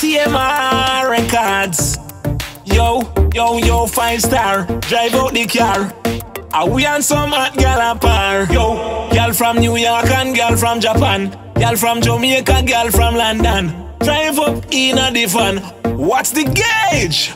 TMR Records. Yo, yo, yo, 5 star. Drive out the car. Are we on some hot gal apart? Yo, gal from New York and gal from Japan. Gal from Jamaica, gal from London. Drive up in a different. What's the gauge?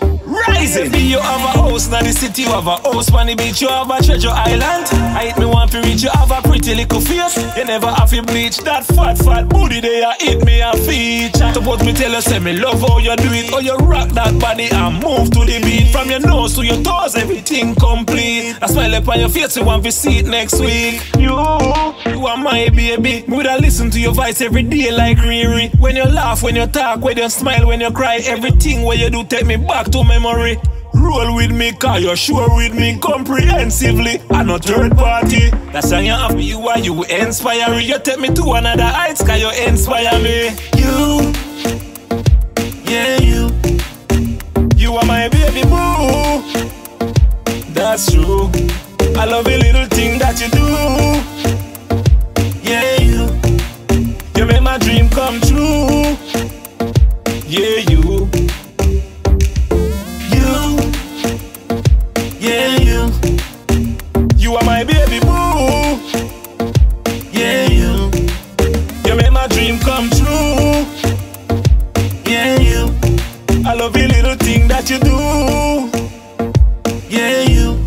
Rising. Baby, you have a house, now the city you have a house. On the beach you have a treasure island. I hit me one to reach you have a pretty little face. You never have to bleach that fat fat booty there. I hit me a feature. Suppose me tell you say me love how you do it. How you rock that body and move to the beat. From your nose to your toes everything complete. I smile up on your face you want to see it next week. You are my baby. Me woulda listen to your voice every day like Riri. When you laugh, when you talk, when you smile, when you cry. Everything where you do take me back to memory. Roll with me, car you're sure with me comprehensively. I'm not third party. That's how you have me, you are, you inspire me. You take me to another heights, car you inspire me. You, yeah you. You are my baby boo. That's true. I love the little thing that you do. Yeah you. You make my dream come true. Yeah you. Yeah, you. You are my baby boo. Yeah, you. You make my dream come true. Yeah, you. I love the little thing that you do. Yeah, you.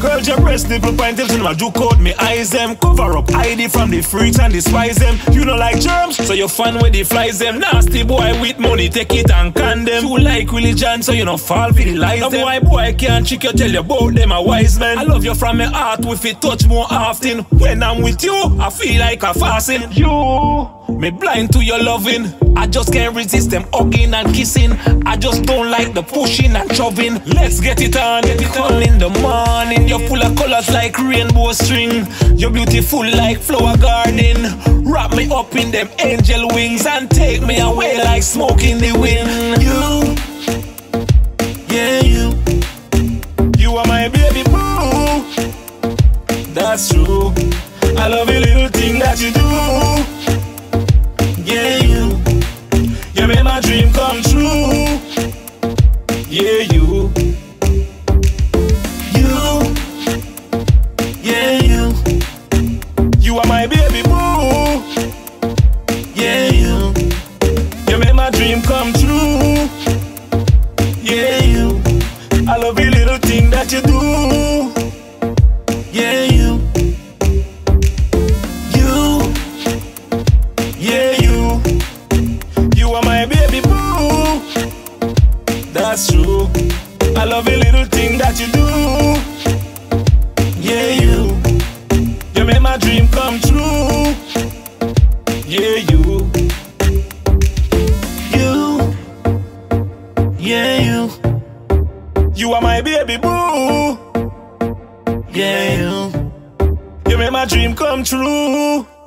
Girl, your breast nipple pint tips in my juke out. Me eyes them cover up ID from the freaks and the spies them. You don't like germs, so you fan where they flies them. Nasty boy with money, take it and can them. You like religion, so you don't fall for the lies them. Why boy can't trick you, tell you about them a wise man. I love you from my heart, with it touch more often. When I'm with you, I feel like I'm fasting. You, me blind to your loving. I just can't resist them hugging and kissing. I just don't like the pushing and shoving. Let's get it on, get it on. In the morning you're full of colors like rainbow string. You're beautiful like flower garden. Wrap me up in them angel wings and take me away like smoke in the wind. You, yeah you. You are my baby boo. That's true. I love the little thing that you do. Yeah, you. You made my dream come true. Yeah, you. You. Yeah, you. You are my baby boo. Yeah, you. You made my dream come true. Yeah, you. I love the little thing that you do. Yeah, you. You. Yeah, you. That's true. I love the little thing that you do. Yeah, you. You made my dream come true. Yeah, you. You. Yeah, you. You are my baby boo. Yeah, you. You made my dream come true.